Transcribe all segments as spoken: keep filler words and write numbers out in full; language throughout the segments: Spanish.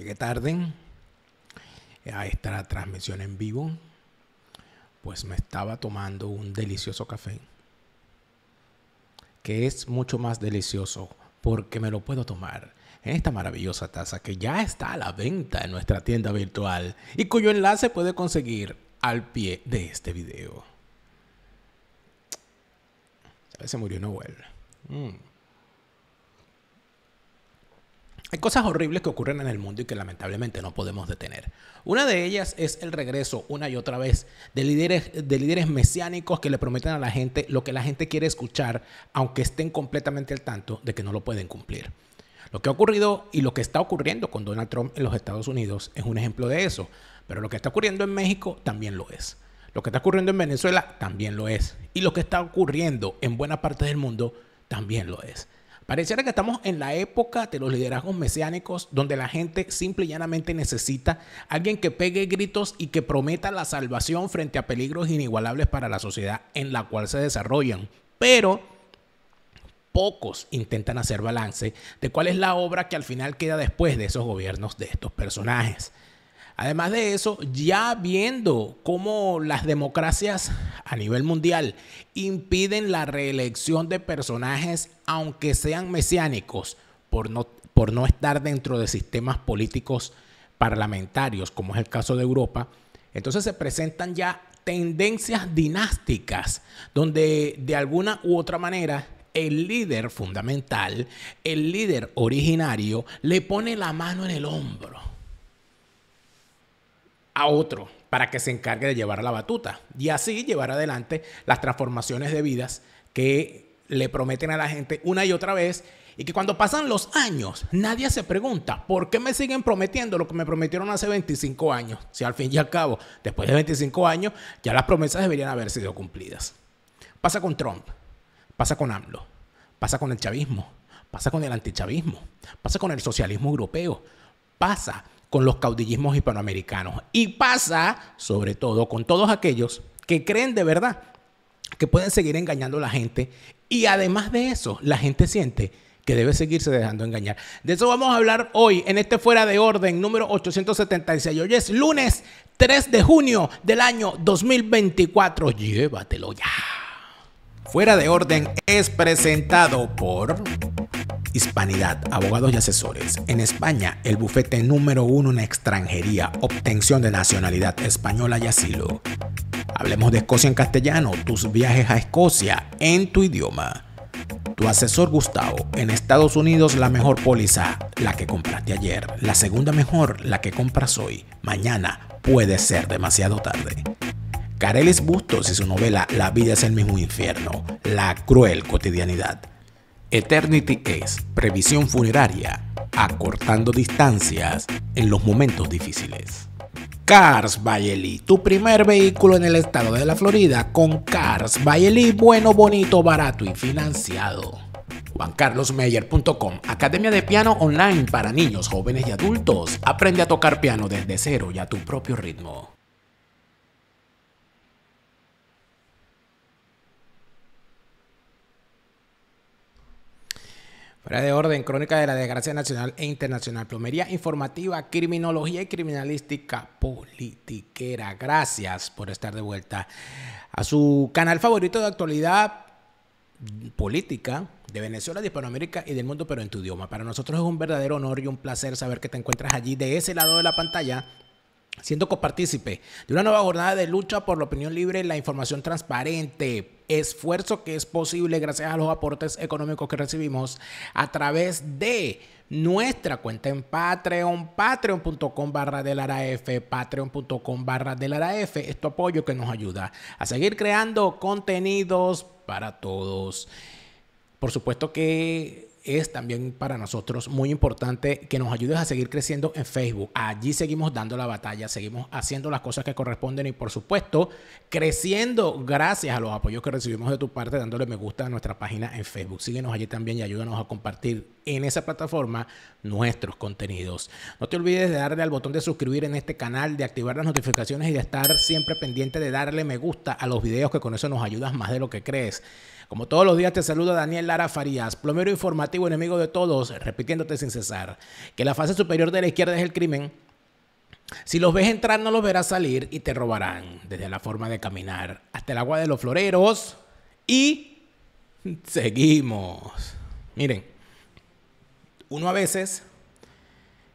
Llegué tarde a esta transmisión en vivo, pues me estaba tomando un delicioso café, que es mucho más delicioso porque me lo puedo tomar en esta maravillosa taza que ya está a la venta en nuestra tienda virtual y cuyo enlace puede conseguir al pie de este video. A veces murió Noel. Mm. Hay cosas horribles que ocurren en el mundo y que lamentablemente no podemos detener. Una de ellas es el regreso una y otra vez de líderes, de líderes mesiánicos que le prometen a la gente lo que la gente quiere escuchar, aunque estén completamente al tanto de que no lo pueden cumplir. Lo que ha ocurrido y lo que está ocurriendo con Donald Trump en los Estados Unidos es un ejemplo de eso. Pero lo que está ocurriendo en México también lo es. Lo que está ocurriendo en Venezuela también lo es. Y lo que está ocurriendo en buena parte del mundo también lo es. Pareciera que estamos en la época de los liderazgos mesiánicos, donde la gente simple y llanamente necesita alguien que pegue gritos y que prometa la salvación frente a peligros inigualables para la sociedad en la cual se desarrollan. Pero pocos intentan hacer balance de cuál es la obra que al final queda después de esos gobiernos de estos personajes. Además de eso, ya viendo cómo las democracias a nivel mundial impiden la reelección de personajes, aunque sean mesiánicos, por no, por no estar dentro de sistemas políticos parlamentarios, como es el caso de Europa, entonces se presentan ya tendencias dinásticas, donde de alguna u otra manera el líder fundamental, el líder originario, le pone la mano en el hombro a otro para que se encargue de llevar la batuta y así llevar adelante las transformaciones de vidas que le prometen a la gente una y otra vez, y que cuando pasan los años nadie se pregunta por qué me siguen prometiendo lo que me prometieron hace veinticinco años, si al fin y al cabo después de veinticinco años ya las promesas deberían haber sido cumplidas. Pasa con Trump, pasa con AMLO, pasa con el chavismo, pasa con el antichavismo, pasa con el socialismo europeo, pasa con los caudillismos hispanoamericanos y pasa sobre todo con todos aquellos que creen de verdad que pueden seguir engañando a la gente, y además de eso la gente siente que debe seguirse dejando engañar. De eso vamos a hablar hoy en este Fuera de Orden número ochocientos setenta y seis. Hoy es lunes tres de junio del año dos mil veinticuatro. Llévatelo ya. Fuera de Orden es presentado por Hispanidad, abogados y asesores. En España, el bufete número uno en extranjería, obtención de nacionalidad española y asilo. Hablemos de Escocia en Castellano, tus viajes a Escocia en tu idioma. Tu asesor Gustavo, en Estados Unidos la mejor póliza, la que compraste ayer. La segunda mejor, la que compras hoy. Mañana puede ser demasiado tarde. Carelis Bustos y su novela La vida es el mismo infierno, la cruel cotidianidad. Eternity es previsión funeraria, acortando distancias en los momentos difíciles. Cars Bailey, tu primer vehículo en el estado de la Florida con Cars Bailey, bueno, bonito, barato y financiado. Juan Carlos Meyer punto com, academia de piano online para niños, jóvenes y adultos. Aprende a tocar piano desde cero y a tu propio ritmo. Fuera de Orden, crónica de la desgracia nacional e internacional, plomería informativa, criminología y criminalística politiquera. Gracias por estar de vuelta a su canal favorito de actualidad política de Venezuela, de Hispanoamérica y del mundo, pero en tu idioma. Para nosotros es un verdadero honor y un placer saber que te encuentras allí, de ese lado de la pantalla, siendo copartícipe de una nueva jornada de lucha por la opinión libre y la información transparente. Esfuerzo que es posible gracias a los aportes económicos que recibimos a través de nuestra cuenta en Patreon, patreon punto com barra del A R A F, patreon punto com barra del A R A F. Es tu apoyo que nos ayuda a seguir creando contenidos para todos. Por supuesto que es también para nosotros muy importante que nos ayudes a seguir creciendo en Facebook. Allí seguimos dando la batalla, seguimos haciendo las cosas que corresponden y por supuesto creciendo gracias a los apoyos que recibimos de tu parte, dándole me gusta a nuestra página en Facebook. Síguenos allí también y ayúdanos a compartir en esa plataforma nuestros contenidos. No te olvides de darle al botón de suscribir en este canal, de activar las notificaciones y de estar siempre pendiente de darle me gusta a los videos, que con eso nos ayudas más de lo que crees. Como todos los días te saluda Daniel Lara Farías, plomero informativo, enemigo de todos, repitiéndote sin cesar que la fase superior de la izquierda es el crimen. Si los ves entrar, no los verás salir y te robarán, desde la forma de caminar hasta el agua de los floreros. Y seguimos. Miren, uno a veces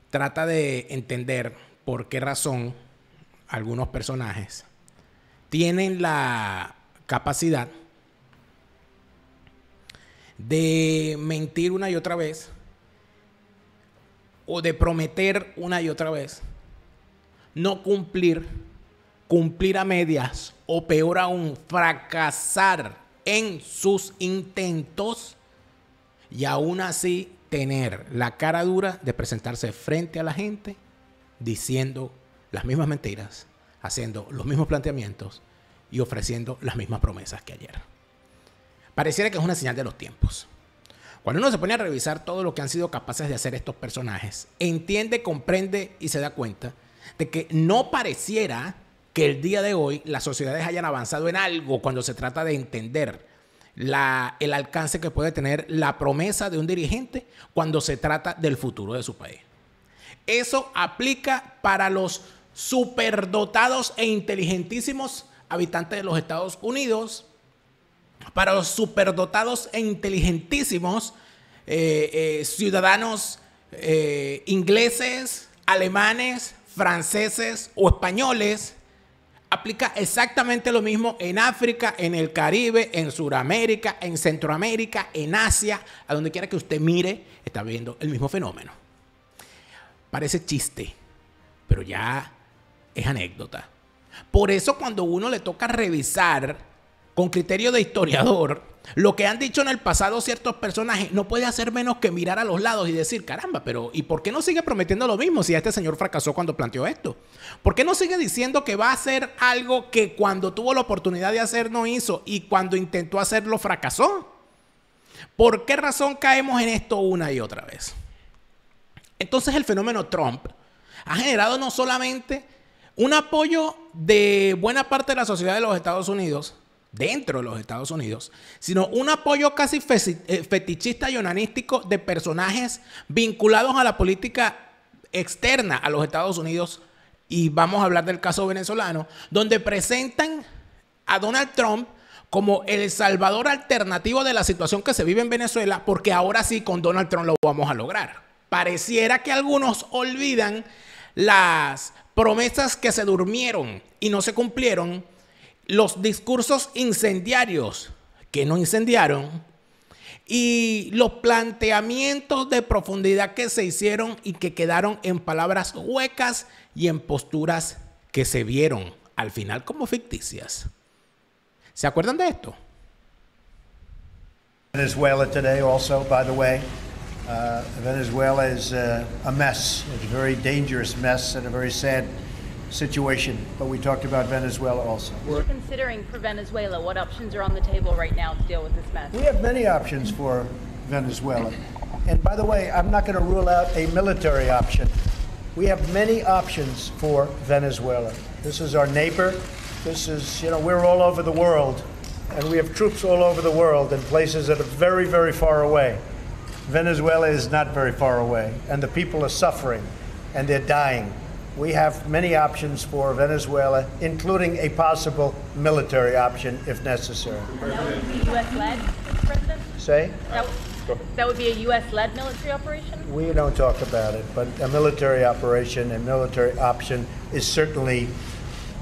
trata de entender por qué razón algunos personajes tienen la capacidad de mentir una y otra vez, o de prometer una y otra vez, no cumplir, cumplir a medias, o peor aún, fracasar en sus intentos, y aún así tener la cara dura de presentarse frente a la gente diciendo las mismas mentiras, haciendo los mismos planteamientos y ofreciendo las mismas promesas que ayer. Pareciera que es una señal de los tiempos. Cuando uno se pone a revisar todo lo que han sido capaces de hacer estos personajes, entiende, comprende y se da cuenta de que no pareciera que el día de hoy las sociedades hayan avanzado en algo cuando se trata de entender la, el alcance que puede tener la promesa de un dirigente cuando se trata del futuro de su país. Eso aplica para los superdotados e inteligentísimos habitantes de los Estados Unidos, para los superdotados e inteligentísimos eh, eh, ciudadanos eh, ingleses, alemanes, franceses o españoles. Aplica exactamente lo mismo en África, en el Caribe, en Sudamérica, en Centroamérica, en Asia. A donde quiera que usted mire, está viendo el mismo fenómeno. Parece chiste, pero ya es anécdota. Por eso, cuando uno le toca revisar con criterio de historiador lo que han dicho en el pasado ciertos personajes, no puede hacer menos que mirar a los lados y decir, caramba, pero ¿y por qué no sigue prometiendo lo mismo si este señor fracasó cuando planteó esto? ¿Por qué no sigue diciendo que va a hacer algo que cuando tuvo la oportunidad de hacer no hizo y cuando intentó hacerlo fracasó? ¿Por qué razón caemos en esto una y otra vez? Entonces, el fenómeno Trump ha generado no solamente un apoyo de buena parte de la sociedad de los Estados Unidos, dentro de los Estados Unidos, sino un apoyo casi fetichista y onanístico de personajes vinculados a la política externa a los Estados Unidos. Y vamos a hablar del caso venezolano, donde presentan a Donald Trump como el salvador alternativo de la situación que se vive en Venezuela, porque ahora sí con Donald Trump lo vamos a lograr. Pareciera que algunos olvidan las promesas que se durmieron y no se cumplieron, los discursos incendiarios que no incendiaron y los planteamientos de profundidad que se hicieron y que quedaron en palabras huecas y en posturas que se vieron al final como ficticias. ¿Se acuerdan de esto? Venezuela today also, by the way, uh, Venezuela is uh, a mess. It's a very dangerous mess and a very sad situation, but we talked about Venezuela also. We're considering for Venezuela, what options are on the table right now to deal with this mess? We have many options for Venezuela. And by the way, I'm not going to rule out a military option. We have many options for Venezuela. This is our neighbor. This is, you know, we're all over the world, and we have troops all over the world in places that are very, very far away. Venezuela is not very far away, and the people are suffering, and they're dying. We have many options for Venezuela, including a possible military option if necessary. That would be U S led, Mister President? Say? That, that would be a U S led military operation? We don't talk about it, but a military operation and military option is certainly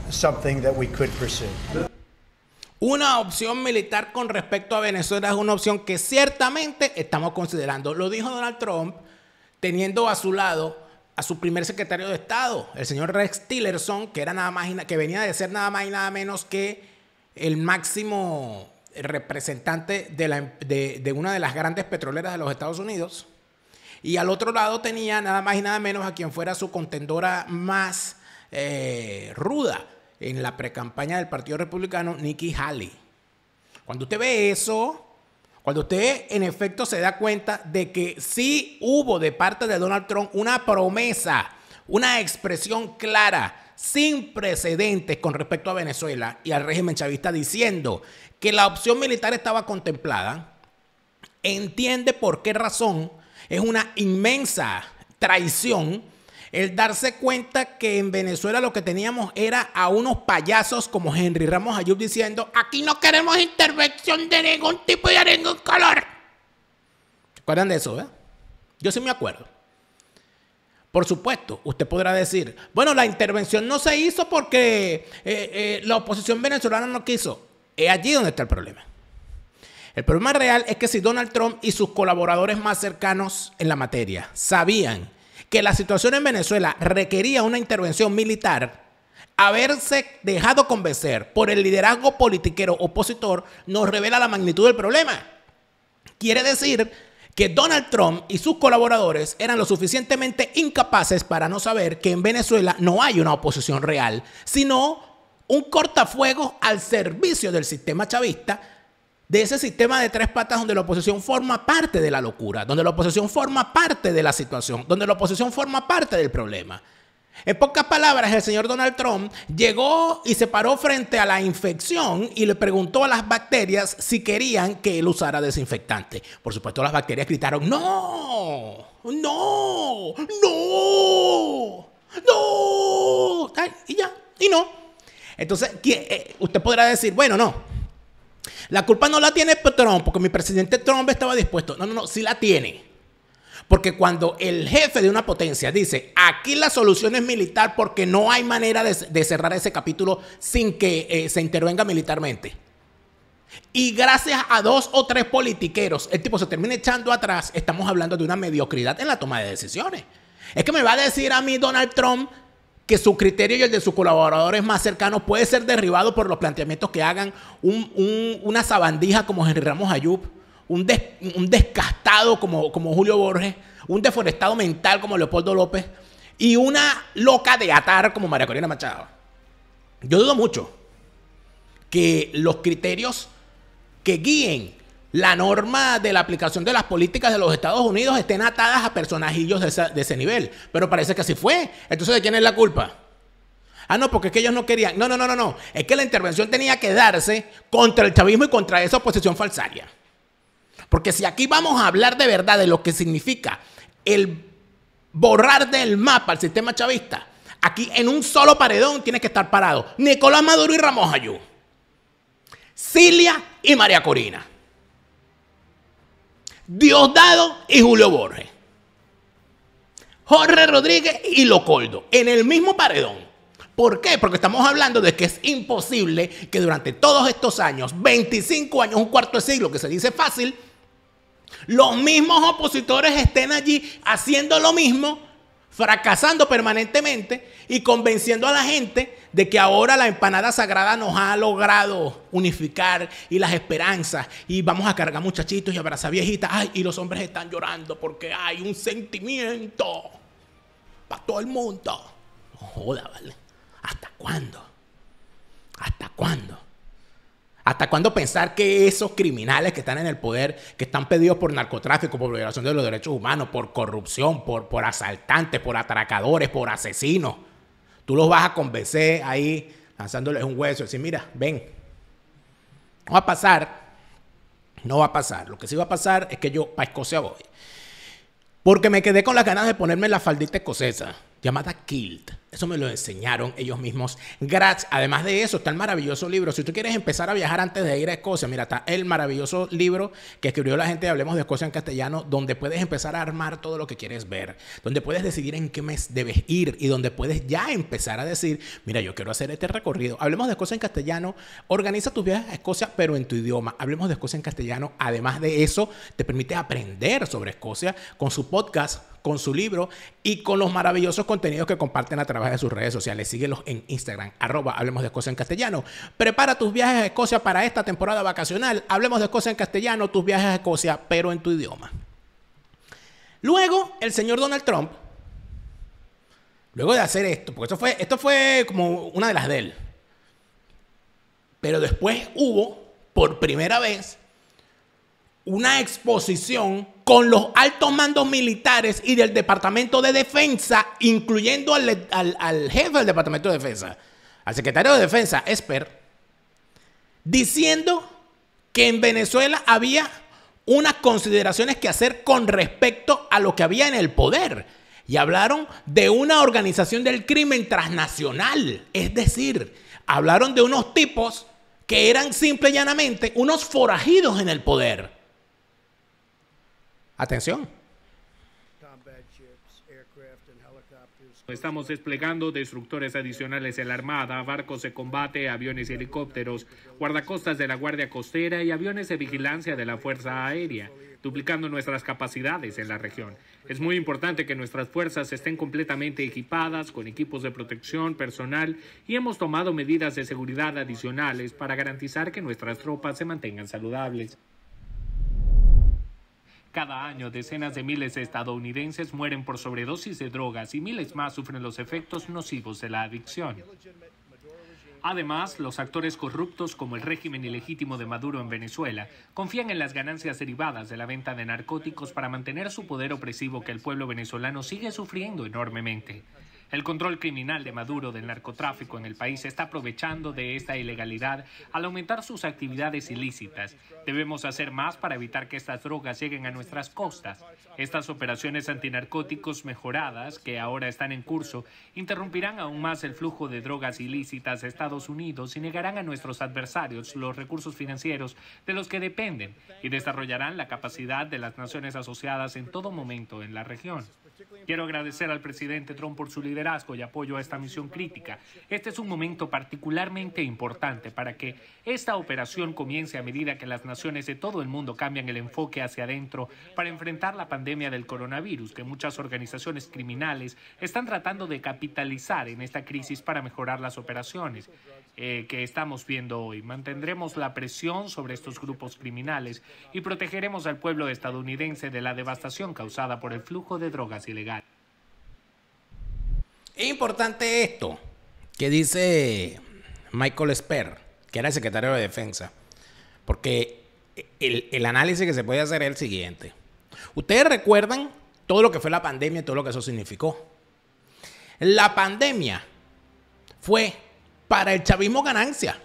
something that we could pursue. Una opción militar con respecto a Venezuela es una opción que ciertamente estamos considerando. Lo dijo Donald Trump teniendo a su lado a su primer secretario de Estado, el señor Rex Tillerson, que, era nada más, que venía de ser nada más y nada menos que el máximo representante de, la, de, de una de las grandes petroleras de los Estados Unidos. Y al otro lado tenía nada más y nada menos a quien fuera su contendora más eh, ruda en la precampaña del Partido Republicano, Nikki Haley. Cuando usted ve eso, Cuando usted en efecto se da cuenta de que sí hubo de parte de Donald Trump una promesa, una expresión clara, sin precedentes con respecto a Venezuela y al régimen chavista, diciendo que la opción militar estaba contemplada, entiende por qué razón es una inmensa traición el darse cuenta que en Venezuela lo que teníamos era a unos payasos como Henry Ramos Allup diciendo: aquí no queremos intervención de ningún tipo y de ningún color. ¿Se acuerdan de eso? ¿Eh? Yo sí me acuerdo. Por supuesto, usted podrá decir, bueno, la intervención no se hizo porque eh, eh, la oposición venezolana no quiso. Es allí donde está el problema. El problema real es que si Donald Trump y sus colaboradores más cercanos en la materia sabían que la situación en Venezuela requería una intervención militar, haberse dejado convencer por el liderazgo politiquero opositor nos revela la magnitud del problema. Quiere decir que Donald Trump y sus colaboradores eran lo suficientemente incapaces para no saber que en Venezuela no hay una oposición real, sino un cortafuegos al servicio del sistema chavista, de ese sistema de tres patas donde la oposición forma parte de la locura, donde la oposición forma parte de la situación, donde la oposición forma parte del problema. En pocas palabras, el señor Donald Trump llegó y se paró frente a la infección y le preguntó a las bacterias si querían que él usara desinfectante. Por supuesto, las bacterias gritaron: ¡no! ¡No! ¡No! ¡No! Y ya, y no. Entonces, usted podrá decir, bueno, no, la culpa no la tiene Trump porque mi presidente Trump estaba dispuesto. No, no, no, sí la tiene. Porque cuando el jefe de una potencia dice, aquí la solución es militar porque no hay manera de, de cerrar ese capítulo sin que eh, se intervenga militarmente. Y gracias a dos o tres politiqueros, el tipo se termina echando atrás, estamos hablando de una mediocridad en la toma de decisiones. Es que me va a decir a mí Donald Trump que su criterio y el de sus colaboradores más cercanos puede ser derribado por los planteamientos que hagan un, un, una sabandija como Henry Ramos Allup, Un, des, un descastado como, como Julio Borges, un deforestado mental como Leopoldo López y una loca de atar como María Corina Machado. Yo dudo mucho que los criterios que guíen la norma de la aplicación de las políticas de los Estados Unidos estén atadas a personajillos de, esa, de ese nivel, pero parece que así fue. Entonces, ¿de quién es la culpa? Ah, no, porque es que ellos no querían. No, no, no, no, no. Es que la intervención tenía que darse contra el chavismo y contra esa oposición falsaria. Porque si aquí vamos a hablar de verdad de lo que significa el borrar del mapa al sistema chavista, aquí en un solo paredón tiene que estar parado Nicolás Maduro y Ramos Ayú, Cilia y María Corina, Diosdado y Julio Borges, Jorge Rodríguez y Leopoldo, en el mismo paredón. ¿Por qué? Porque estamos hablando de que es imposible que durante todos estos años, veinticinco años, un cuarto de siglo, que se dice fácil, los mismos opositores estén allí haciendo lo mismo, fracasando permanentemente y convenciendo a la gente de que ahora la empanada sagrada nos ha logrado unificar y las esperanzas y vamos a cargar muchachitos y abrazar viejitas. Ay, y los hombres están llorando porque hay un sentimiento para todo el mundo. No joda, vale. ¿Hasta cuándo? ¿Hasta cuándo? ¿Hasta cuándo pensar que esos criminales que están en el poder, que están pedidos por narcotráfico, por violación de los derechos humanos, por corrupción, por, por asaltantes, por atracadores, por asesinos, tú los vas a convencer ahí lanzándoles un hueso y decir, mira, ven, no va a pasar, no va a pasar. Lo que sí va a pasar es que yo para Escocia voy. Porque me quedé con las ganas de ponerme la faldita escocesa llamada Kilt. Eso me lo enseñaron ellos mismos. Gracias. Además de eso, está el maravilloso libro. Si tú quieres empezar a viajar antes de ir a Escocia, mira, está el maravilloso libro que escribió la gente de Hablemos de Escocia en Castellano, donde puedes empezar a armar todo lo que quieres ver, donde puedes decidir en qué mes debes ir y donde puedes ya empezar a decir, mira, yo quiero hacer este recorrido. Hablemos de Escocia en Castellano. Organiza tus viajes a Escocia, pero en tu idioma. Hablemos de Escocia en Castellano. Además de eso, te permite aprender sobre Escocia con su podcast, con su libro y con los maravillosos contenidos que comparten a través de sus redes sociales. Síguelos en Instagram, arroba Hablemos de Escocia en Castellano. Prepara tus viajes a Escocia para esta temporada vacacional. Hablemos de Escocia en Castellano, tus viajes a Escocia, pero en tu idioma. Luego, el señor Donald Trump, luego de hacer esto, porque esto fue, esto fue como una de las de él, pero después hubo, por primera vez, una exposición con los altos mandos militares y del Departamento de Defensa, incluyendo al, al, al jefe del Departamento de Defensa, al secretario de Defensa, Esper, diciendo que en Venezuela había unas consideraciones que hacer con respecto a lo que había en el poder. Y hablaron de una organización del crimen transnacional. Es decir, hablaron de unos tipos que eran simple y llanamente unos forajidos en el poder. Atención. Estamos desplegando destructores adicionales en la Armada, barcos de combate, aviones y helicópteros, guardacostas de la Guardia Costera y aviones de vigilancia de la Fuerza Aérea, duplicando nuestras capacidades en la región. Es muy importante que nuestras fuerzas estén completamente equipadas, con equipos de protección, personal, y hemos tomado medidas de seguridad adicionales para garantizar que nuestras tropas se mantengan saludables. Cada año, decenas de miles de estadounidenses mueren por sobredosis de drogas y miles más sufren los efectos nocivos de la adicción. Además, los actores corruptos como el régimen ilegítimo de Maduro en Venezuela confían en las ganancias derivadas de la venta de narcóticos para mantener su poder opresivo que el pueblo venezolano sigue sufriendo enormemente. El control criminal de Maduro del narcotráfico en el país está aprovechando de esta ilegalidad al aumentar sus actividades ilícitas. Debemos hacer más para evitar que estas drogas lleguen a nuestras costas. Estas operaciones antinarcóticos mejoradas, que ahora están en curso, interrumpirán aún más el flujo de drogas ilícitas a Estados Unidos y negarán a nuestros adversarios los recursos financieros de los que dependen y desarrollarán la capacidad de las naciones asociadas en todo momento en la región. Quiero agradecer al presidente Trump por su liderazgo y apoyo a esta misión crítica. Este es un momento particularmente importante para que esta operación comience a medida que las naciones de todo el mundo cambian el enfoque hacia adentro para enfrentar la pandemia del coronavirus, que muchas organizaciones criminales están tratando de capitalizar en esta crisis para mejorar las operaciones eh, que estamos viendo hoy. Mantendremos la presión sobre estos grupos criminales y protegeremos al pueblo estadounidense de la devastación causada por el flujo de drogas ilegal. Es importante esto que dice Michael Esper, que era el secretario de Defensa, porque el, el análisis que se puede hacer es el siguiente. Ustedes recuerdan todo lo que fue la pandemia y todo lo que eso significó. La pandemia fue para el chavismo ganancia.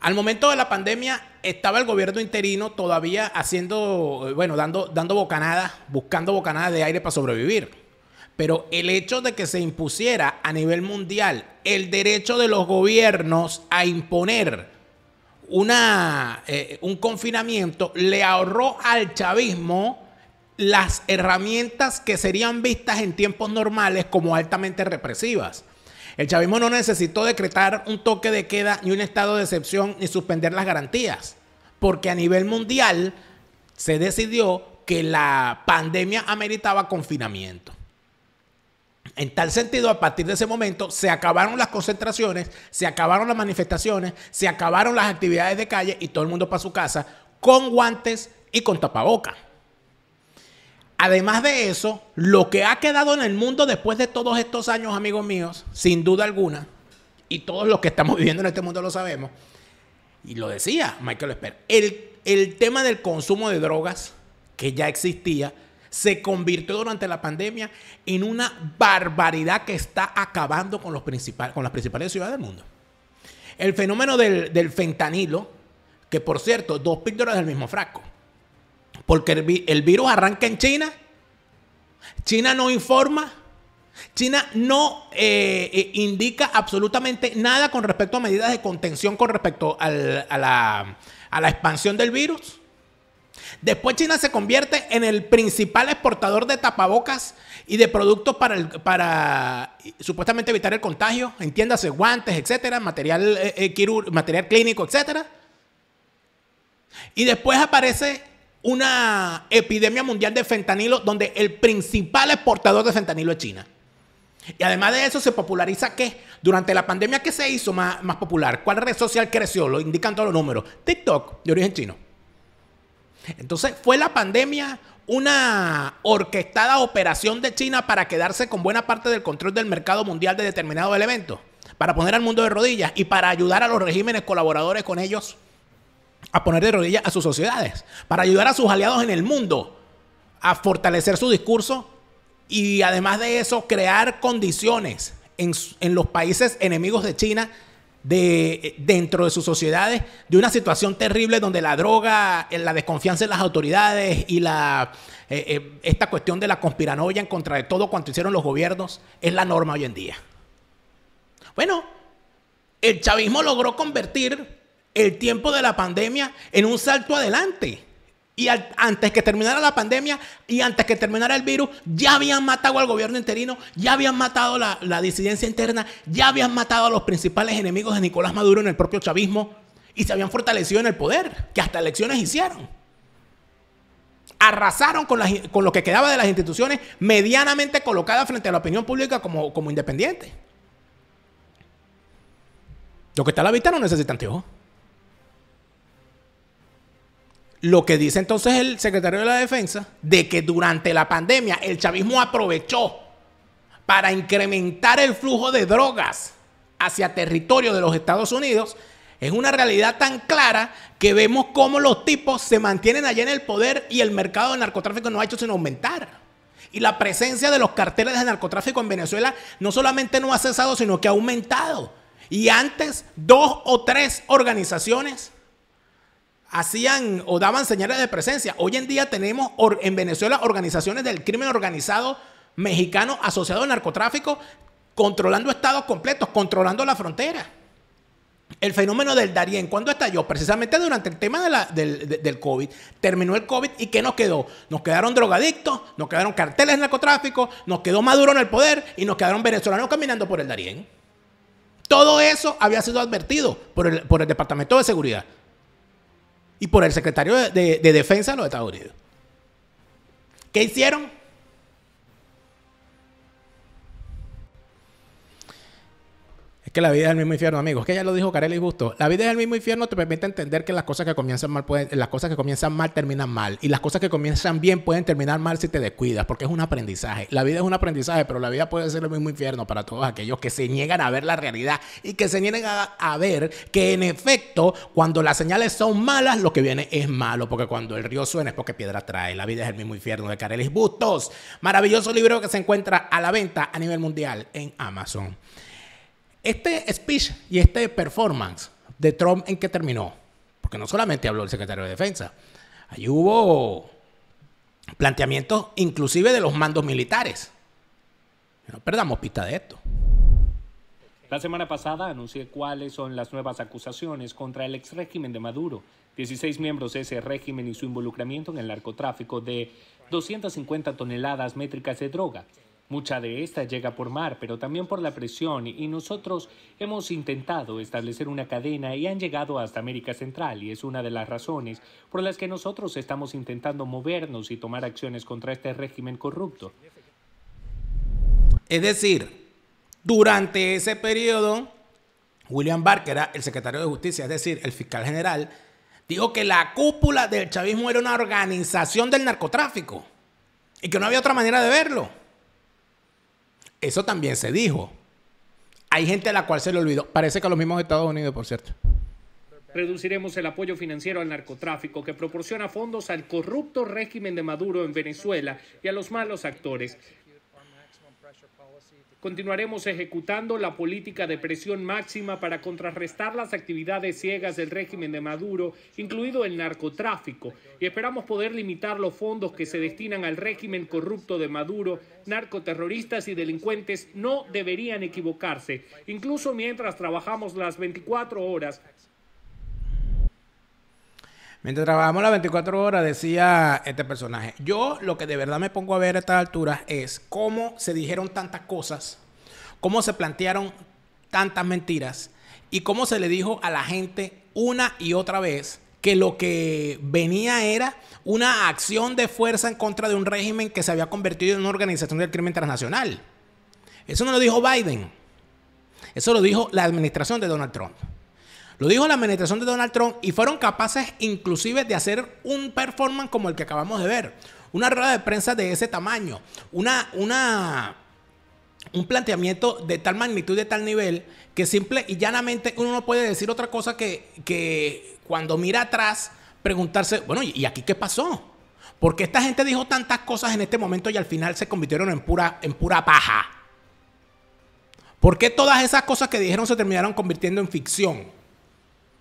Al momento de la pandemia estaba el gobierno interino todavía haciendo, bueno, dando, dando bocanadas, buscando bocanadas de aire para sobrevivir. Pero el hecho de que se impusiera a nivel mundial el derecho de los gobiernos a imponer una, eh, un confinamiento le ahorró al chavismo las herramientas que serían vistas en tiempos normales como altamente represivas. El chavismo no necesitó decretar un toque de queda, ni un estado de excepción, ni suspender las garantías, porque a nivel mundial se decidió que la pandemia ameritaba confinamiento. En tal sentido, a partir de ese momento, se acabaron las concentraciones, se acabaron las manifestaciones, se acabaron las actividades de calle y todo el mundo para su casa con guantes y con tapabocas. Además de eso, lo que ha quedado en el mundo después de todos estos años, amigos míos, sin duda alguna, y todos los que estamos viviendo en este mundo lo sabemos, y lo decía Michael Esper, el, el tema del consumo de drogas, que ya existía, se convirtió durante la pandemia en una barbaridad que está acabando con, los principal, con las principales ciudades del mundo. El fenómeno del, del fentanilo, que por cierto, dos píldoras del mismo frasco. Porque el, vi el virus arranca en China, China no informa, China no eh, eh, indica absolutamente nada con respecto a medidas de contención con respecto al, a, la, a la expansión del virus. Después China se convierte en el principal exportador de tapabocas y de productos para, el, para supuestamente evitar el contagio, entiéndase guantes, etcétera, material, eh, quirúrgico, material clínico, etcétera. Y después aparece una epidemia mundial de fentanilo donde el principal exportador de fentanilo es China. Y además de eso se populariza ¿qué? Durante la pandemia, ¿qué se hizo más, más popular? ¿Cuál red social creció? Lo indican todos los números. TikTok, de origen chino. Entonces fue la pandemia una orquestada operación de China para quedarse con buena parte del control del mercado mundial de determinados elementos, para poner al mundo de rodillas y para ayudar a los regímenes colaboradores con ellos a poner de rodillas a sus sociedades, para ayudar a sus aliados en el mundo a fortalecer su discurso y, además de eso, crear condiciones en, en los países enemigos de China, de, dentro de sus sociedades, de una situación terrible donde la droga, la desconfianza en las autoridades y la, eh, eh, esta cuestión de la conspiranoia en contra de todo cuanto hicieron los gobiernos es la norma hoy en día. Bueno, el chavismo logró convertir el tiempo de la pandemia en un salto adelante. Y al, antes que terminara la pandemia y antes que terminara el virus, ya habían matado al gobierno interino, ya habían matado la, la disidencia interna, ya habían matado a los principales enemigos de Nicolás Maduro en el propio chavismo y se habían fortalecido en el poder, que hasta elecciones hicieron. Arrasaron con, las, con lo que quedaba de las instituciones medianamente colocadas frente a la opinión pública como, como independiente. Lo que está a la vista no necesita anteojos. Lo que dice entonces el secretario de la Defensa, de que durante la pandemia el chavismo aprovechó para incrementar el flujo de drogas hacia territorio de los Estados Unidos, es una realidad tan clara que vemos cómo los tipos se mantienen allá en el poder y el mercado del narcotráfico no ha hecho sino aumentar. Y la presencia de los carteles de narcotráfico en Venezuela no solamente no ha cesado, sino que ha aumentado. Y antes, dos o tres organizaciones hacían o daban señales de presencia. Hoy en día tenemos en Venezuela organizaciones del crimen organizado mexicano asociado al narcotráfico controlando estados completos, controlando la frontera. El fenómeno del Darién, ¿cuándo estalló? Precisamente durante el tema de la, del, de, del COVID. Terminó el COVID y ¿qué nos quedó? Nos quedaron drogadictos, nos quedaron carteles de narcotráfico, nos quedó Maduro en el poder y nos quedaron venezolanos caminando por el Darién. Todo eso había sido advertido por el, por el Departamento de Seguridad y por el secretario de, de, de Defensa de los Estados Unidos. ¿Qué hicieron? Es que la vida es el mismo infierno, amigos. Es que ya lo dijo Carelis Bustos. La vida es el mismo infierno, te permite entender que las cosas que comienzan mal pueden, las cosas que comienzan mal terminan mal. Y las cosas que comienzan bien pueden terminar mal si te descuidas, porque es un aprendizaje. La vida es un aprendizaje, pero la vida puede ser el mismo infierno para todos aquellos que se niegan a ver la realidad y que se niegan a, a ver que, en efecto, cuando las señales son malas, lo que viene es malo, porque cuando el río suena es porque piedra trae. La vida es el mismo infierno, de Carelis Bustos. Maravilloso libro que se encuentra a la venta a nivel mundial en Amazon. Este speech y este performance de Trump, ¿en qué terminó? Porque no solamente habló el secretario de Defensa. Ahí hubo planteamientos inclusive de los mandos militares. No perdamos pista de esto. La semana pasada anuncié cuáles son las nuevas acusaciones contra el exrégimen de Maduro. dieciséis miembros de ese régimen y su involucramiento en el narcotráfico de doscientas cincuenta toneladas métricas de droga. Mucha de esta llega por mar, pero también por la presión, y nosotros hemos intentado establecer una cadena y han llegado hasta América Central, y es una de las razones por las que nosotros estamos intentando movernos y tomar acciones contra este régimen corrupto. Es decir, durante ese periodo, William Barr, que era el secretario de Justicia, es decir, el fiscal general, dijo que la cúpula del chavismo era una organización del narcotráfico y que no había otra manera de verlo. Eso también se dijo. Hay gente a la cual se le olvidó. Parece que a los mismos Estados Unidos, por cierto. Reduciremos el apoyo financiero al narcotráfico que proporciona fondos al corrupto régimen de Maduro en Venezuela y a los malos actores. Continuaremos ejecutando la política de presión máxima para contrarrestar las actividades ciegas del régimen de Maduro, incluido el narcotráfico, y esperamos poder limitar los fondos que se destinan al régimen corrupto de Maduro. Narcoterroristas y delincuentes no deberían equivocarse, incluso mientras trabajamos las veinticuatro horas. Mientras trabajamos las veinticuatro horas, decía este personaje, yo lo que de verdad me pongo a ver a estas alturas es cómo se dijeron tantas cosas, cómo se plantearon tantas mentiras y cómo se le dijo a la gente una y otra vez que lo que venía era una acción de fuerza en contra de un régimen que se había convertido en una organización del crimen transnacional. Eso no lo dijo Biden, eso lo dijo la administración de Donald Trump. Lo dijo la administración de Donald Trump y fueron capaces inclusive de hacer un performance como el que acabamos de ver. Una rueda de prensa de ese tamaño. Una, una, un planteamiento de tal magnitud, de tal nivel, que simple y llanamente uno no puede decir otra cosa que, que cuando mira atrás preguntarse, bueno, ¿y aquí qué pasó? Porque esta gente dijo tantas cosas en este momento y al final se convirtieron en pura, en pura paja. ¿Por qué todas esas cosas que dijeron se terminaron convirtiendo en ficción?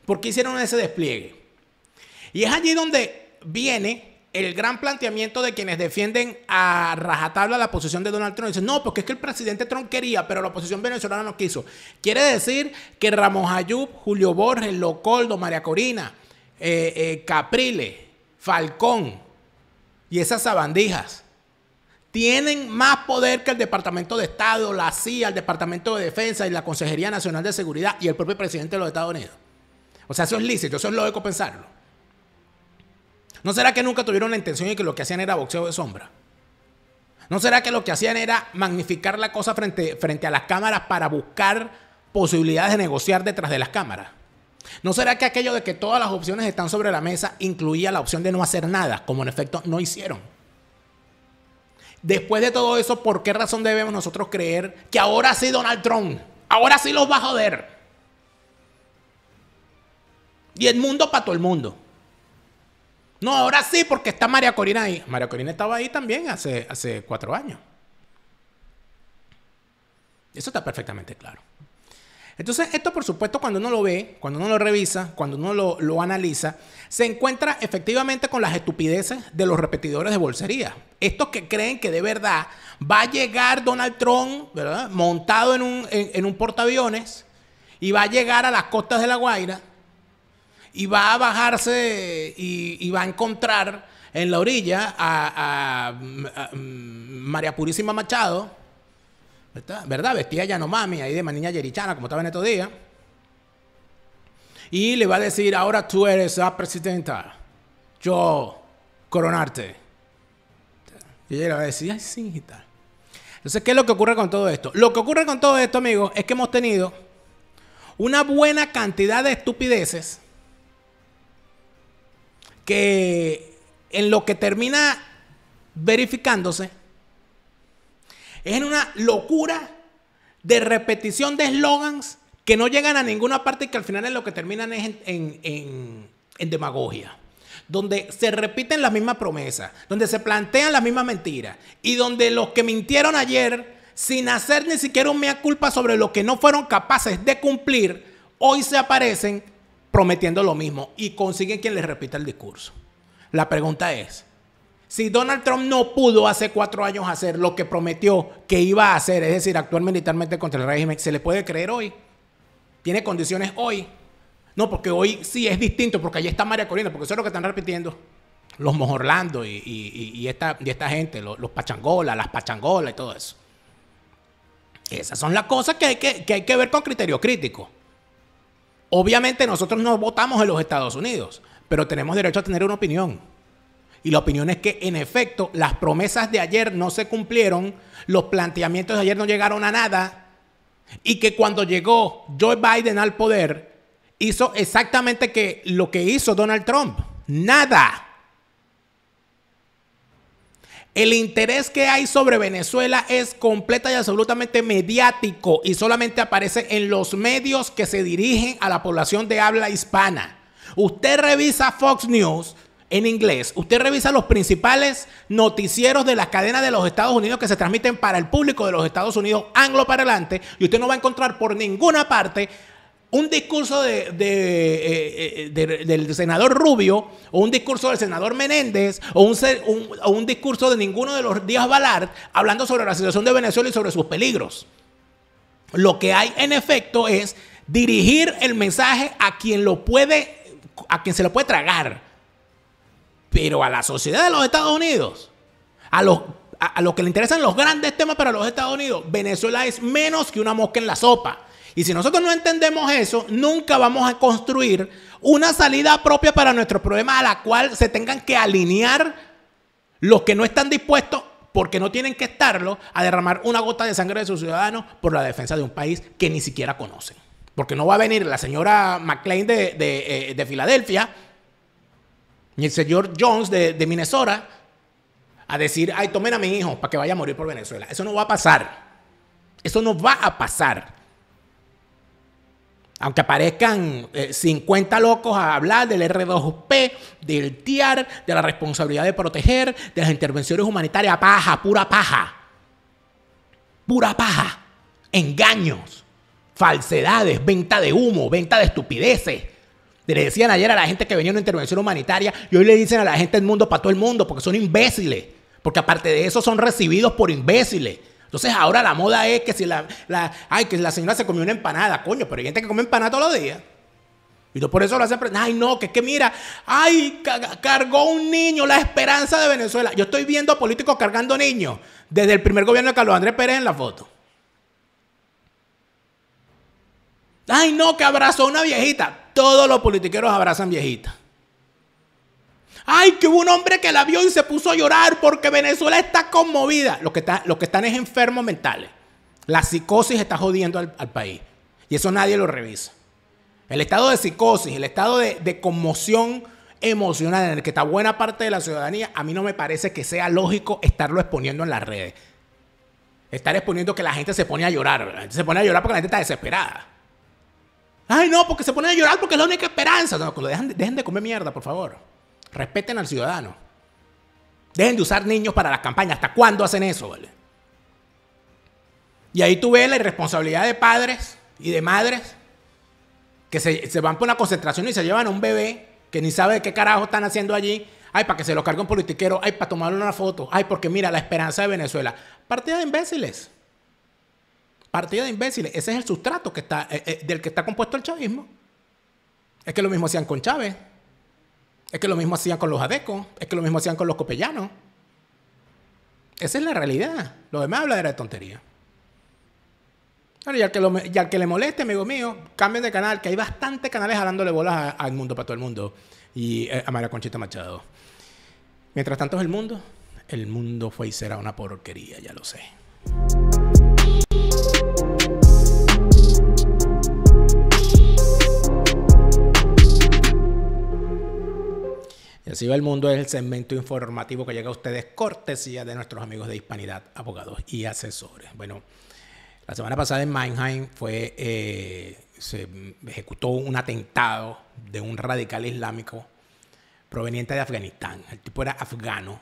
¿Por qué hicieron ese despliegue? Y es allí donde viene el gran planteamiento de quienes defienden a rajatabla la posición de Donald Trump. Dicen, no, porque es que el presidente Trump quería, pero la oposición venezolana no quiso. Quiere decir que Ramos Ayú, Julio Borges, Leopoldo, María Corina, eh, eh, Capriles, Falcón y esas sabandijas tienen más poder que el Departamento de Estado, la C I A, el Departamento de Defensa y la Consejería Nacional de Seguridad y el propio presidente de los Estados Unidos. O sea, eso es lícito, eso es lógico pensarlo. ¿No será que nunca tuvieron la intención de que lo que hacían era boxeo de sombra? ¿No será que lo que hacían era magnificar la cosa frente, frente a las cámaras para buscar posibilidades de negociar detrás de las cámaras? ¿No será que aquello de que todas las opciones están sobre la mesa incluía la opción de no hacer nada, como en efecto no hicieron? Después de todo eso, ¿por qué razón debemos nosotros creer que ahora sí Donald Trump, ahora sí los va a joder? Y el mundo para todo el mundo. No, ahora sí, porque está María Corina ahí. María Corina estaba ahí también hace, hace cuatro años. Eso está perfectamente claro. Entonces, esto por supuesto cuando uno lo ve, cuando uno lo revisa, cuando uno lo, lo analiza, se encuentra efectivamente con las estupideces de los repetidores de bolsería. Estos que creen que de verdad va a llegar Donald Trump, ¿verdad?, montado en un, en, en un portaaviones y va a llegar a las costas de La Guaira y va a bajarse y, y va a encontrar en la orilla a, a, a, a María Purísima Machado, ¿verdad? ¿Verdad? Vestida Yanomami, ahí de maniña yerichana, como estaba en estos días. Y le va a decir, ahora tú eres la presidenta, yo coronarte. Y ella le va a decir, ay, sí, y tal. Entonces, ¿qué es lo que ocurre con todo esto? Lo que ocurre con todo esto, amigos, es que hemos tenido una buena cantidad de estupideces que en lo que termina verificándose es en una locura de repetición de eslogans que no llegan a ninguna parte y que al final en lo que terminan es en, en, en, en demagogia. Donde se repiten las mismas promesas, donde se plantean las mismas mentiras y donde los que mintieron ayer, sin hacer ni siquiera un mea culpa sobre lo que no fueron capaces de cumplir, hoy se aparecen prometiendo lo mismo y consiguen quien les repita el discurso. La pregunta es, si Donald Trump no pudo hace cuatro años hacer lo que prometió que iba a hacer, es decir, actuar militarmente contra el régimen, ¿se le puede creer hoy? ¿Tiene condiciones hoy? No, porque hoy sí es distinto, porque allí está María Corina, porque eso es lo que están repitiendo los Mojorlando y, y, y, esta, y esta gente, los, los pachangolas, las pachangolas y todo eso. Esas son las cosas que hay que, que hay que ver con criterio crítico. Obviamente nosotros no votamos en los Estados Unidos, pero tenemos derecho a tener una opinión. Y la opinión es que, en efecto, las promesas de ayer no se cumplieron, los planteamientos de ayer no llegaron a nada, y que cuando llegó Joe Biden al poder, hizo exactamente que lo que hizo Donald Trump. Nada. El interés que hay sobre Venezuela es completa y absolutamente mediático y solamente aparece en los medios que se dirigen a la población de habla hispana. Usted revisa Fox News en inglés, usted revisa los principales noticieros de las cadenas de los Estados Unidos que se transmiten para el público de los Estados Unidos angloparlante y usted no va a encontrar por ninguna parte un discurso de, de, de, de, del senador Rubio o un discurso del senador Menéndez o un, un, o un discurso de ninguno de los Díaz Balart hablando sobre la situación de Venezuela y sobre sus peligros. Lo que hay en efecto es dirigir el mensaje a quien lo puede, a quien se lo puede tragar. Pero a la sociedad de los Estados Unidos, a los, a, a los que le interesan los grandes temas para los Estados Unidos, Venezuela es menos que una mosca en la sopa. Y si nosotros no entendemos eso, nunca vamos a construir una salida propia para nuestros problemas a la cual se tengan que alinear los que no están dispuestos, porque no tienen que estarlo, a derramar una gota de sangre de sus ciudadanos por la defensa de un país que ni siquiera conocen. Porque no va a venir la señora McClain de, de, de Filadelfia, ni el señor Jones de, de Minnesota, a decir, ay, tomen a mi hijo para que vaya a morir por Venezuela. Eso no va a pasar. Eso no va a pasar. Aunque aparezcan eh, cincuenta locos a hablar del erre dos pe, del TIAR, de la responsabilidad de proteger, de las intervenciones humanitarias, paja, pura paja. Pura paja. Engaños, falsedades, venta de humo, venta de estupideces. Le decían ayer a la gente que venía una intervención humanitaria y hoy le dicen a la gente del mundo para todo el mundo porque son imbéciles. Porque aparte de eso son recibidos por imbéciles. Entonces ahora la moda es que si la, la, ay, que la señora se comió una empanada, coño, pero hay gente que come empanada todos los días. Y por eso lo hacen, ay no, que es que mira, ay, cargó un niño, la esperanza de Venezuela. Yo estoy viendo a políticos cargando niños desde el primer gobierno de Carlos Andrés Pérez en la foto. Ay no, que abrazó a una viejita. Todos los politiqueros abrazan viejitas. Ay, que hubo un hombre que la vio y se puso a llorar porque Venezuela está conmovida. Los que, está, los que están es enfermos mentales. La psicosis está jodiendo al, al país. Y eso nadie lo revisa. El estado de psicosis, el estado de, de conmoción emocional en el que está buena parte de la ciudadanía, a mí no me parece que sea lógico estarlo exponiendo en las redes. Estar exponiendo que la gente se pone a llorar. La gente se pone a llorar porque la gente está desesperada. Ay, no, porque se pone a llorar porque es la única esperanza. No, dejen, dejen de comer mierda, por favor. Respeten al ciudadano. Dejen de usar niños para las campañas. ¿Hasta cuándo hacen eso, vale? Y ahí tú ves la irresponsabilidad de padres y de madres que se, se van por una concentración y se llevan a un bebé que ni sabe de qué carajo están haciendo allí. Ay, para que se lo cargue un politiquero. Ay, para tomarle una foto. Ay, porque mira, la esperanza de Venezuela. Partida de imbéciles. Partida de imbéciles. Ese es el sustrato que está, eh, eh, del que está compuesto el chavismo. Es que lo mismo hacían con Chávez. Es que lo mismo hacían con los adecos, es que lo mismo hacían con los copellanos. Esa es la realidad. Lo demás habla de tontería. Bueno, y, al que lo, y al que le moleste, amigo mío, cambien de canal, que hay bastantes canales jalándole bolas al mundo para todo el mundo. Y eh, a María Conchita Machado. Mientras tanto es el mundo. El mundo fue y será una porquería, ya lo sé. Y así va el mundo, es el segmento informativo que llega a ustedes cortesía de nuestros amigos de Hispanidad, abogados y asesores. Bueno, la semana pasada en Mannheim fue, eh, se ejecutó un atentado de un radical islámico proveniente de Afganistán. El tipo era afgano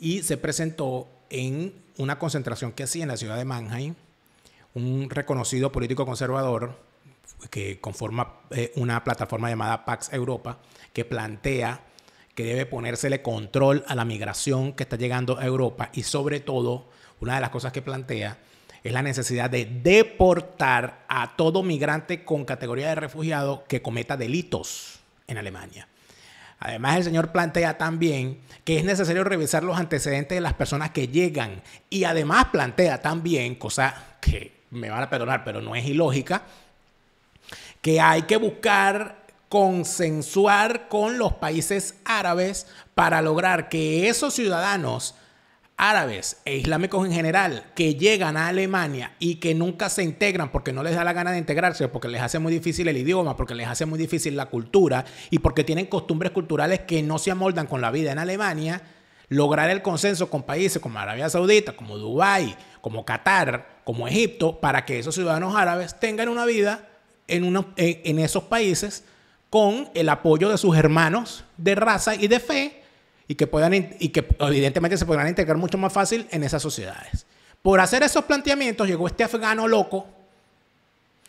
y se presentó en una concentración que hacía en la ciudad de Mannheim un reconocido político conservador que conforma eh, una plataforma llamada Pax Europa que plantea que debe ponérsele control a la migración que está llegando a Europa y sobre todo, una de las cosas que plantea es la necesidad de deportar a todo migrante con categoría de refugiado que cometa delitos en Alemania. Además, el señor plantea también que es necesario revisar los antecedentes de las personas que llegan y además plantea también, cosa que me van a perdonar, pero no es ilógica, que hay que buscar consensuar con los países árabes para lograr que esos ciudadanos árabes e islámicos en general que llegan a Alemania y que nunca se integran porque no les da la gana de integrarse, porque les hace muy difícil el idioma, porque les hace muy difícil la cultura y porque tienen costumbres culturales que no se amoldan con la vida en Alemania, lograr el consenso con países como Arabia Saudita, como Dubái, como Qatar, como Egipto, para que esos ciudadanos árabes tengan una vida en, una, en, en esos países con el apoyo de sus hermanos de raza y de fe y que, puedan, y que evidentemente se podrán integrar mucho más fácil en esas sociedades. Por hacer esos planteamientos llegó este afgano loco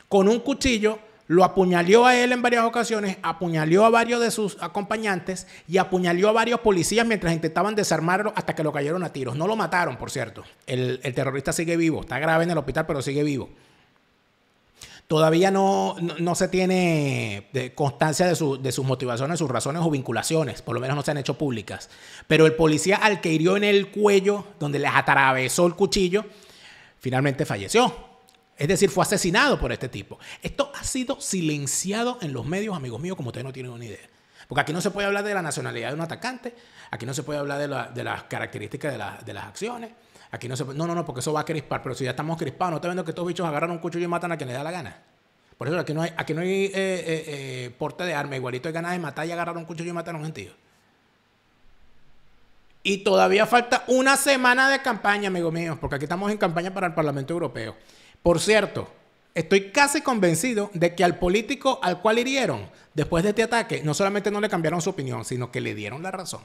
con un cuchillo, lo apuñaló a él en varias ocasiones, apuñaló a varios de sus acompañantes y apuñaló a varios policías mientras intentaban desarmarlo hasta que lo cayeron a tiros. No lo mataron, por cierto. El, el terrorista sigue vivo, está grave en el hospital, pero sigue vivo. Todavía no, no, no se tiene constancia de, su, de sus motivaciones, sus razones o vinculaciones. Por lo menos no se han hecho públicas. Pero el policía al que hirió en el cuello, donde les atravesó el cuchillo, finalmente falleció. Es decir, fue asesinado por este tipo. Esto ha sido silenciado en los medios, amigos míos, como ustedes no tienen una idea. Porque aquí no se puede hablar de la nacionalidad de un atacante. Aquí no se puede hablar de, la, de las características de, la, de las acciones. Aquí no se puede. No, no, no, porque eso va a crispar. Pero si ya estamos crispados, no te vendo que estos bichos agarran un cuchillo y matan a quien les da la gana. Por eso aquí no hay, aquí no hay eh, eh, eh, porte de arma. Igualito hay ganas de matar y agarrar un cuchillo y matar a un gentío. Y todavía falta una semana de campaña, amigos míos, porque aquí estamos en campaña para el Parlamento Europeo. Por cierto, estoy casi convencido de que al político al cual hirieron después de este ataque, no solamente no le cambiaron su opinión, sino que le dieron la razón.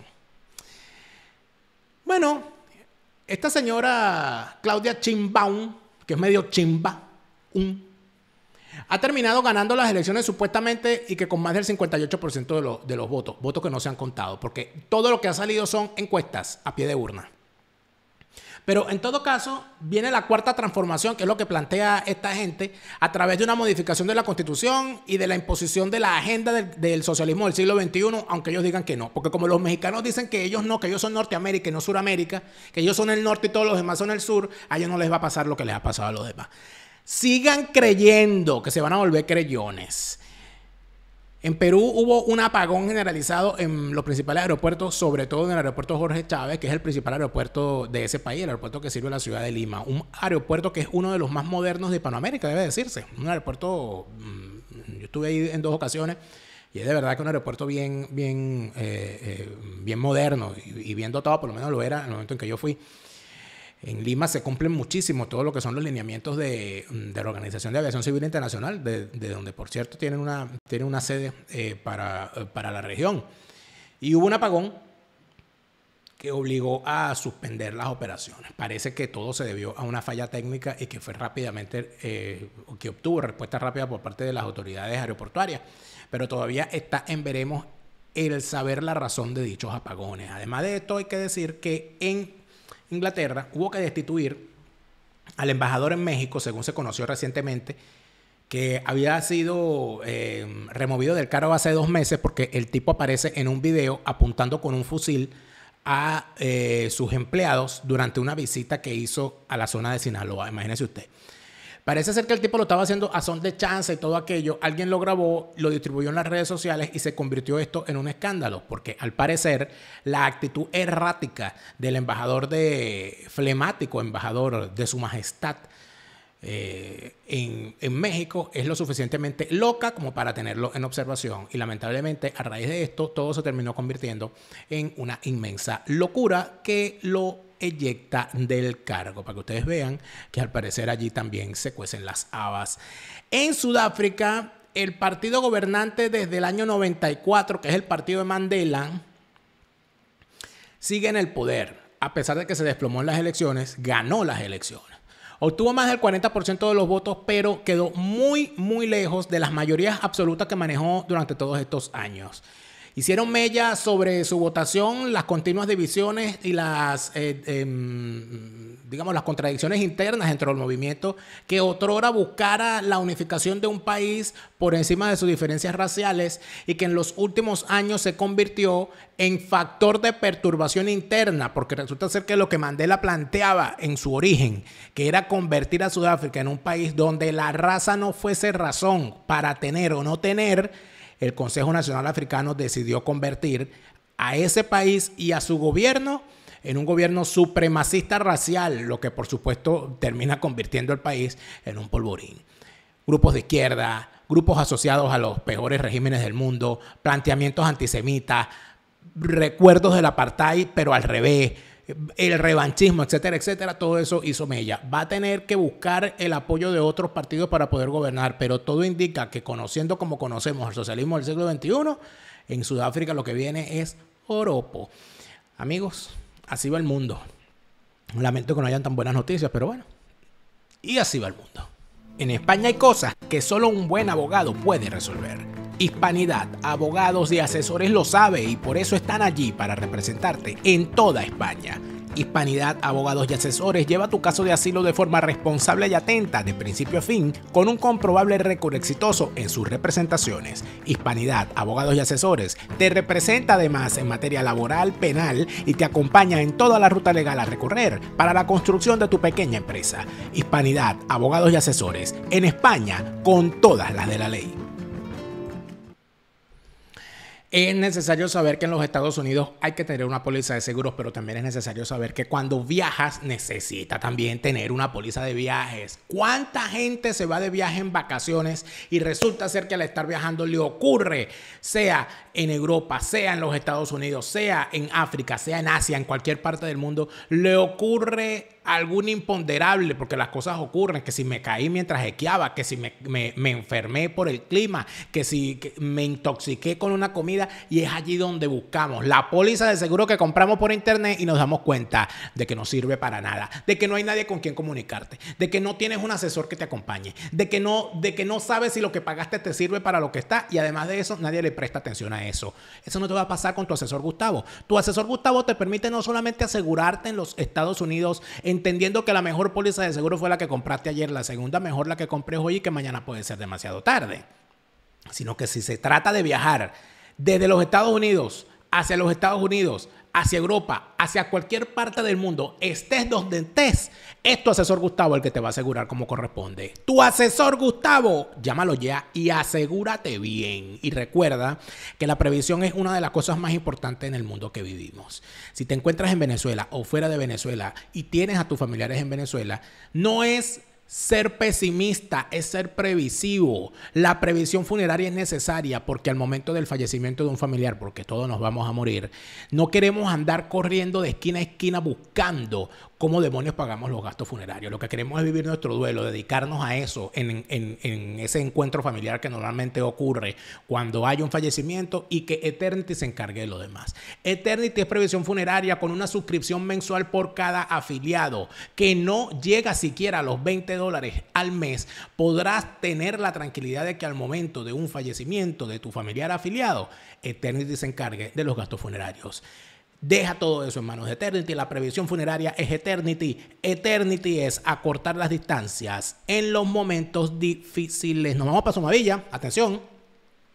Bueno, esta señora Claudia Sheinbaum, que es medio chimba, un, ha terminado ganando las elecciones supuestamente y que con más del cincuenta y ocho por ciento de, lo, de los votos, votos que no se han contado, porque todo lo que ha salido son encuestas a pie de urna. Pero en todo caso, viene la cuarta transformación, que es lo que plantea esta gente a través de una modificación de la Constitución y de la imposición de la agenda del, del socialismo del siglo veintiuno, aunque ellos digan que no. Porque como los mexicanos dicen que ellos no, que ellos son Norteamérica y no Suramérica, que ellos son el norte y todos los demás son el sur, a ellos no les va a pasar lo que les ha pasado a los demás. Sigan creyendo que se van a volver creyones. En Perú hubo un apagón generalizado en los principales aeropuertos, sobre todo en el aeropuerto Jorge Chávez, que es el principal aeropuerto de ese país, el aeropuerto que sirve a la ciudad de Lima. Un aeropuerto que es uno de los más modernos de Hispanoamérica, debe decirse. Un aeropuerto, yo estuve ahí en dos ocasiones, y es de verdad que un aeropuerto bien, bien, eh, eh, bien moderno y, y bien dotado, por lo menos lo era en el momento en que yo fui. En Lima se cumplen muchísimo todo lo que son los lineamientos de, de la Organización de Aviación Civil Internacional, de, de donde, por cierto, tienen una, tienen una sede eh, para, para la región. Y hubo un apagón que obligó a suspender las operaciones. Parece que todo se debió a una falla técnica y que fue rápidamente, eh, que obtuvo respuesta rápida por parte de las autoridades aeroportuarias. Pero todavía está en veremos el saber la razón de dichos apagones. Además de esto, hay que decir que en Inglaterra hubo que destituir al embajador en México, según se conoció recientemente, que había sido eh, removido del cargo hace dos meses porque el tipo aparece en un video apuntando con un fusil a eh, sus empleados durante una visita que hizo a la zona de Sinaloa. Imagínese usted. Parece ser que el tipo lo estaba haciendo a son de chance y todo aquello. Alguien lo grabó, lo distribuyó en las redes sociales y se convirtió esto en un escándalo. Porque al parecer la actitud errática del embajador de... flemático embajador de su majestad eh, en, en México es lo suficientemente loca como para tenerlo en observación. Y lamentablemente a raíz de esto todo se terminó convirtiendo en una inmensa locura que lo eyecta del cargo, para que ustedes vean que al parecer allí también se cuecen las habas. En Sudáfrica, el partido gobernante desde el año noventa y cuatro, que es el partido de Mandela, sigue en el poder, a pesar de que se desplomó en las elecciones, ganó las elecciones. Obtuvo más del cuarenta por ciento de los votos, pero quedó muy, muy lejos de las mayorías absolutas que manejó durante todos estos años. Hicieron mella sobre su votación las continuas divisiones y las, eh, eh, digamos, las contradicciones internas dentro del movimiento que otrora buscara la unificación de un país por encima de sus diferencias raciales y que en los últimos años se convirtió en factor de perturbación interna, porque resulta ser que lo que Mandela planteaba en su origen, que era convertir a Sudáfrica en un país donde la raza no fuese razón para tener o no tener, el Consejo Nacional Africano decidió convertir a ese país y a su gobierno en un gobierno supremacista racial, lo que por supuesto termina convirtiendo el país en un polvorín. Grupos de izquierda, grupos asociados a los peores regímenes del mundo, planteamientos antisemitas, recuerdos del apartheid, pero al revés, el revanchismo, etcétera, etcétera, todo eso hizo mella. Va a tener que buscar el apoyo de otros partidos para poder gobernar, pero todo indica que conociendo como conocemos el socialismo del siglo veintiuno, en Sudáfrica lo que viene es oropo. Amigos, así va el mundo. Lamento que no hayan tan buenas noticias, pero bueno, y así va el mundo. En España hay cosas que solo un buen abogado puede resolver. Hispanidad, abogados y asesores lo sabe y por eso están allí para representarte en toda España. Hispanidad, abogados y asesores lleva tu caso de asilo de forma responsable y atenta de principio a fin con un comprobable récord exitoso en sus representaciones. Hispanidad, abogados y asesores te representa además en materia laboral, penal y te acompaña en toda la ruta legal a recorrer para la construcción de tu pequeña empresa. Hispanidad, abogados y asesores en España con todas las de la ley. Es necesario saber que en los Estados Unidos hay que tener una póliza de seguros, pero también es necesario saber que cuando viajas necesita también tener una póliza de viajes. ¿Cuánta gente se va de viaje en vacaciones y resulta ser que al estar viajando le ocurre, sea en Europa, sea en los Estados Unidos, sea en África, sea en Asia, en cualquier parte del mundo, le ocurre algún imponderable, porque las cosas ocurren, que si me caí mientras esquiaba, que si me, me, me enfermé por el clima, que si que me intoxiqué con una comida, y es allí donde buscamos la póliza de seguro que compramos por internet y nos damos cuenta de que no sirve para nada, de que no hay nadie con quien comunicarte, de que no tienes un asesor que te acompañe, de que no, de que no sabes si lo que pagaste te sirve para lo que está, y además de eso nadie le presta atención a eso. Eso no te va a pasar con tu asesor Gustavo. Tu asesor Gustavo te permite no solamente asegurarte en los Estados Unidos, entendiendo que la mejor póliza de seguro fue la que compraste ayer, la segunda mejor la que compres hoy y que mañana puede ser demasiado tarde, sino que si se trata de viajar desde los Estados Unidos hacia los Estados Unidos, hacia Europa, hacia cualquier parte del mundo, estés donde estés, es tu asesor Gustavo el que te va a asegurar como corresponde. Tu asesor Gustavo, llámalo ya y asegúrate bien. Y recuerda que la previsión es una de las cosas más importantes en el mundo que vivimos. Si te encuentras en Venezuela o fuera de Venezuela y tienes a tus familiares en Venezuela, no es ser pesimista, es ser previsivo. La previsión funeraria es necesaria porque al momento del fallecimiento de un familiar, porque todos nos vamos a morir, no queremos andar corriendo de esquina a esquina buscando cómo demonios pagamos los gastos funerarios. Lo que queremos es vivir nuestro duelo, dedicarnos a eso en, en, en ese encuentro familiar que normalmente ocurre cuando hay un fallecimiento, y que Eternity se encargue de lo demás. Eternity es previsión funeraria con una suscripción mensual por cada afiliado que no llega siquiera a los veinte dólares al mes. Podrás tener la tranquilidad de que al momento de un fallecimiento de tu familiar afiliado, Eternity se encargue de los gastos funerarios. Deja todo eso en manos de Eternity. La previsión funeraria es Eternity. Eternity es acortar las distancias en los momentos difíciles. Nos vamos para Somavilla. Atención.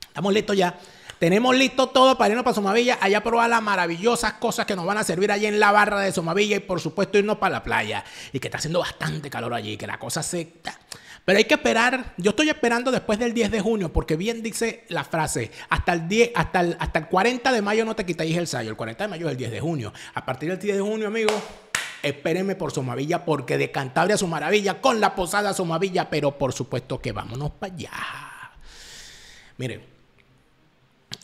Estamos listos ya. Tenemos listo todo para irnos para Somavilla, allá probar las maravillosas cosas que nos van a servir allí en la barra de Somavilla, y por supuesto irnos para la playa, y que está haciendo bastante calor allí, que la cosa se... Pero hay que esperar. Yo estoy esperando después del diez de junio, porque bien dice la frase, hasta el, diez, hasta el, hasta el cuarenta de mayo no te quitáis el sayo. El cuarenta de mayo es el diez de junio. A partir del diez de junio, amigos, espérenme por Somavilla, porque de Cantabria a su maravilla, con la posada Somavilla, pero por supuesto que vámonos para allá. Miren,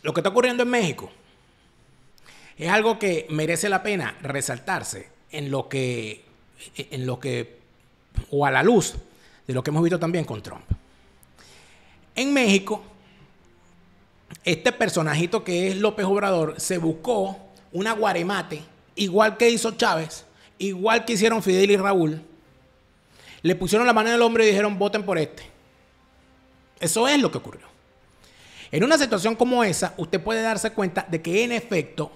lo que está ocurriendo en México es algo que merece la pena resaltarse en lo que, en lo que, o a la luz de lo que hemos visto también con Trump. En México, este personajito que es López Obrador se buscó una guaremate, igual que hizo Chávez, igual que hicieron Fidel y Raúl. Le pusieron la mano en el hombro y dijeron, voten por este. Eso es lo que ocurrió. En una situación como esa, usted puede darse cuenta de que en efecto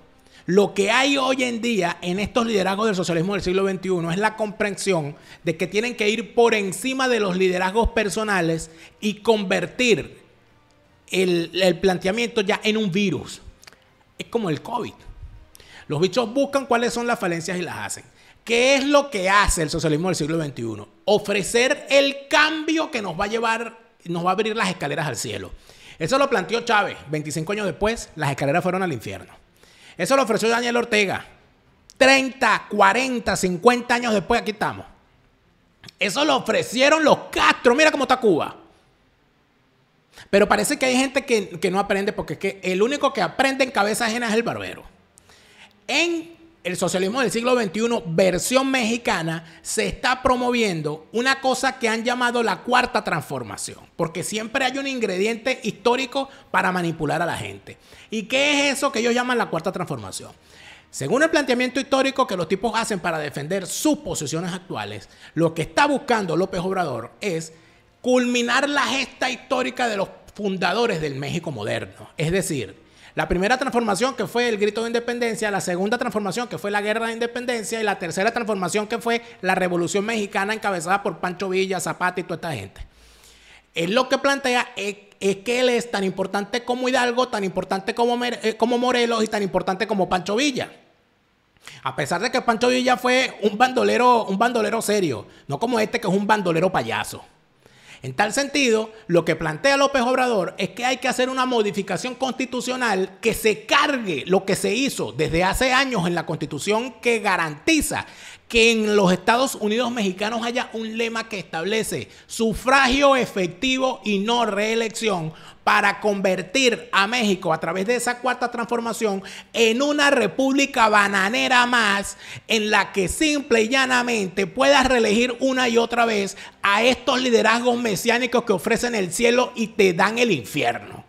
lo que hay hoy en día en estos liderazgos del socialismo del siglo veintiuno es la comprensión de que tienen que ir por encima de los liderazgos personales y convertir el, el planteamiento ya en un virus. Es como el COVID. Los bichos buscan cuáles son las falencias y las hacen. ¿Qué es lo que hace el socialismo del siglo veintiuno? Ofrecer el cambio que nos va a llevar, nos va a abrir las escaleras al cielo. Eso lo planteó Chávez. veinticinco años después, las escaleras fueron al infierno. Eso lo ofreció Daniel Ortega. treinta, cuarenta, cincuenta años después, aquí estamos. Eso lo ofrecieron los Castro. Mira cómo está Cuba. Pero parece que hay gente que, que no aprende, porque es que el único que aprende en cabeza ajena es el barbero. En el socialismo del siglo veintiuno, versión mexicana, se está promoviendo una cosa que han llamado la cuarta transformación, porque siempre hay un ingrediente histórico para manipular a la gente. ¿Y qué es eso que ellos llaman la cuarta transformación? Según el planteamiento histórico que los tipos hacen para defender sus posiciones actuales, lo que está buscando López Obrador es culminar la gesta histórica de los fundadores del México moderno. Es decir, la primera transformación, que fue el grito de independencia, la segunda transformación, que fue la guerra de independencia, y la tercera transformación, que fue la revolución mexicana encabezada por Pancho Villa, Zapata y toda esta gente. Él lo que plantea es, es que él es tan importante como Hidalgo, tan importante como, eh, como Morelos y tan importante como Pancho Villa. A pesar de que Pancho Villa fue un bandolero, un bandolero serio, no como este que es un bandolero payaso. En tal sentido, lo que plantea López Obrador es que hay que hacer una modificación constitucional que se cargue lo que se hizo desde hace años en la Constitución, que garantiza que en los Estados Unidos mexicanos haya un lema que establece sufragio efectivo y no reelección, para convertir a México a través de esa cuarta transformación en una república bananera más, en la que simple y llanamente puedas reelegir una y otra vez a estos liderazgos mesiánicos que ofrecen el cielo y te dan el infierno.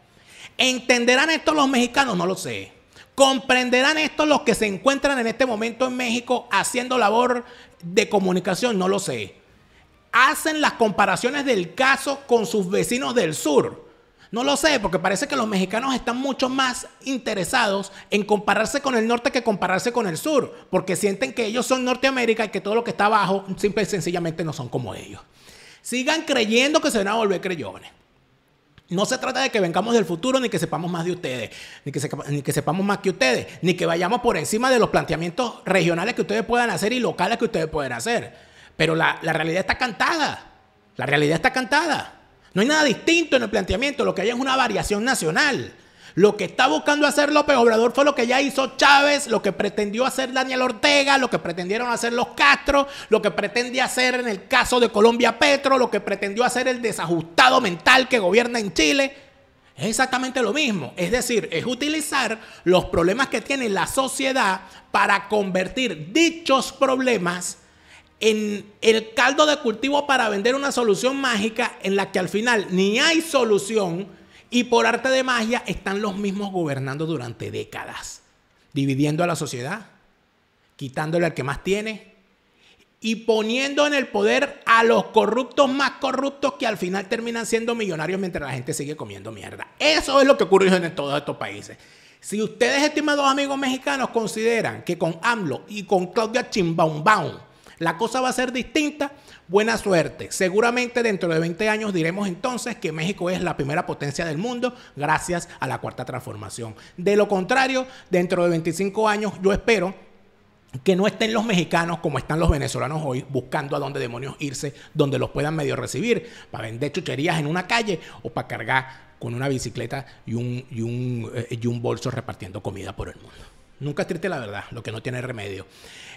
¿Entenderán esto los mexicanos? No lo sé. ¿Comprenderán esto los que se encuentran en este momento en México haciendo labor de comunicación? No lo sé. Hacen las comparaciones del caso con sus vecinos del sur. No lo sé, porque parece que los mexicanos están mucho más interesados en compararse con el norte que compararse con el sur, porque sienten que ellos son Norteamérica y que todo lo que está abajo simple y sencillamente no son como ellos. Sigan creyendo que se van a volver creyones. No se trata de que vengamos del futuro, ni que sepamos más de ustedes, ni que, sepa, ni que sepamos más que ustedes, ni que vayamos por encima de los planteamientos regionales que ustedes puedan hacer y locales que ustedes pueden hacer. Pero la, la realidad está cantada. La realidad está cantada. No hay nada distinto en el planteamiento. Lo que hay es una variación nacional. Lo que está buscando hacer López Obrador fue lo que ya hizo Chávez, lo que pretendió hacer Daniel Ortega, lo que pretendieron hacer los Castro, lo que pretende hacer en el caso de Colombia Petro, lo que pretendió hacer el desajustado mental que gobierna en Chile. Es exactamente lo mismo. Es decir, es utilizar los problemas que tiene la sociedad para convertir dichos problemas en el caldo de cultivo para vender una solución mágica en la que al final ni hay solución. Y por arte de magia están los mismos gobernando durante décadas, dividiendo a la sociedad, quitándole al que más tiene y poniendo en el poder a los corruptos más corruptos que al final terminan siendo millonarios mientras la gente sigue comiendo mierda. Eso es lo que ocurre en todos estos países. Si ustedes, estimados amigos mexicanos, consideran que con AMLO y con Claudia Sheinbaum la cosa va a ser distinta, buena suerte. Seguramente dentro de veinte años diremos entonces que México es la primera potencia del mundo gracias a la cuarta transformación. De lo contrario, dentro de veinticinco años yo espero que no estén los mexicanos como están los venezolanos hoy, buscando a dónde demonios irse, donde los puedan medio recibir, para vender chucherías en una calle o para cargar con una bicicleta y un, y un, eh, y un bolso repartiendo comida por el mundo. Nunca es triste la verdad, lo que no tiene remedio.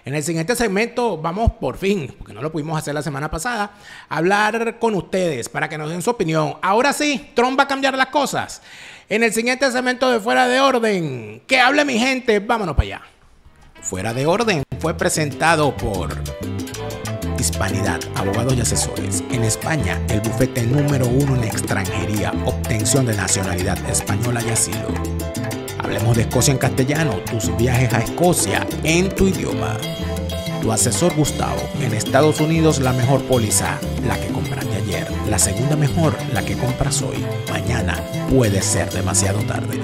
En el siguiente segmento vamos por fin, porque no lo pudimos hacer la semana pasada, a hablar con ustedes para que nos den su opinión. Ahora sí, Trump va a cambiar las cosas. En el siguiente segmento de Fuera de Orden, que hable mi gente, vámonos para allá. Fuera de Orden fue presentado por Hispanidad, abogados y asesores. En España, el bufete número uno en extranjería, obtención de nacionalidad española y asilo. Hablemos de Escocia en Castellano, tus viajes a Escocia en tu idioma. Tu asesor Gustavo, en Estados Unidos la mejor póliza, la que compraste ayer. La segunda mejor, la que compras hoy. Mañana puede ser demasiado tarde.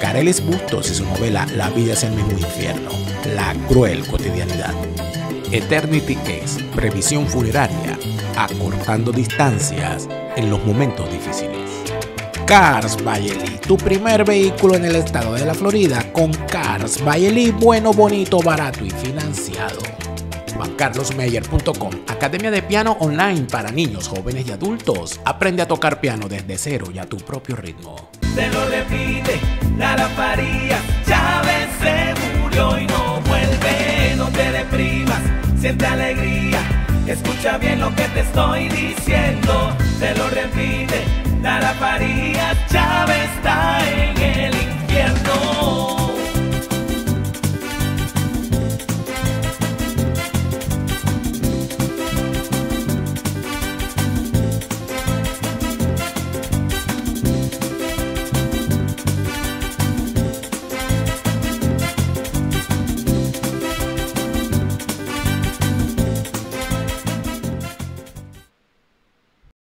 Carelis Bustos y su novela La vida es el mismo infierno, la cruel cotidianidad. Eternity es previsión funeraria, acortando distancias en los momentos difíciles. Cars Bailey, tu primer vehículo en el estado de la Florida con Cars Bailey, bueno, bonito, barato y financiado. Juan Carlos Meyer punto com, academia de piano online para niños, jóvenes y adultos. Aprende a tocar piano desde cero y a tu propio ritmo. Se lo repite, Lara Farías, Chávez se murió y no vuelve. No te deprimas, siente alegría, escucha bien lo que te estoy diciendo. Se lo repite, Lara Farías, Chávez está en el infierno.